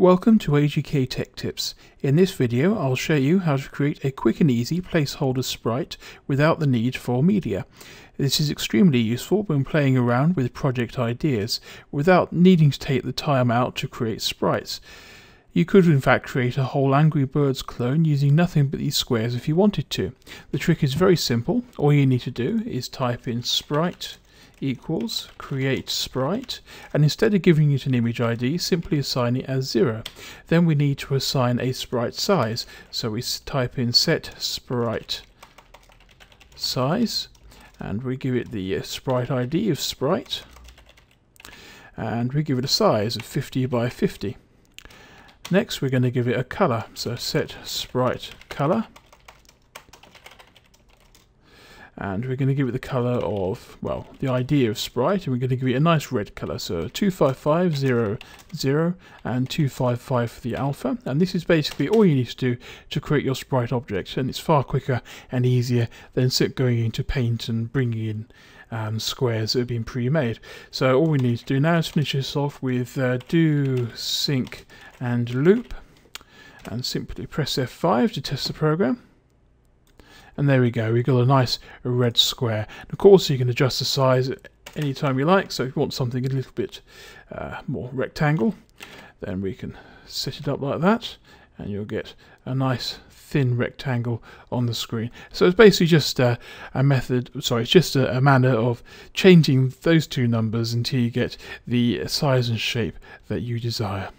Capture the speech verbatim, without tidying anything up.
Welcome to A G K Tech Tips. In this video I'll show you how to create a quick and easy placeholder sprite without the need for media. This is extremely useful when playing around with project ideas without needing to take the time out to create sprites. You could in fact create a whole Angry Birds clone using nothing but these squares if you wanted to. The trick is very simple. All you need to do is type in sprite equals create sprite, and instead of giving it an image I D, simply assign it as zero. Then we need to assign a sprite size, so we type in set sprite size, and we give it the sprite I D of sprite, and we give it a size of fifty by fifty. Next we're going to give it a color, so set sprite color, and we're going to give it the colour of, well, the I D of sprite, and we're going to give it a nice red colour, so two five five zero zero and two five five for the alpha. And this is basically all you need to do to create your sprite object, and it's far quicker and easier than going into Paint and bringing in um, squares that have been pre-made. So all we need to do now is finish this off with uh, do sync and loop, and simply press F five to test the program. And there we go, we've got a nice red square. And of course you can adjust the size any time you like, so if you want something a little bit uh, more rectangle, then we can set it up like that, and you'll get a nice thin rectangle on the screen. So it's basically just a, a method, sorry, it's just a, a manner of changing those two numbers until you get the size and shape that you desire.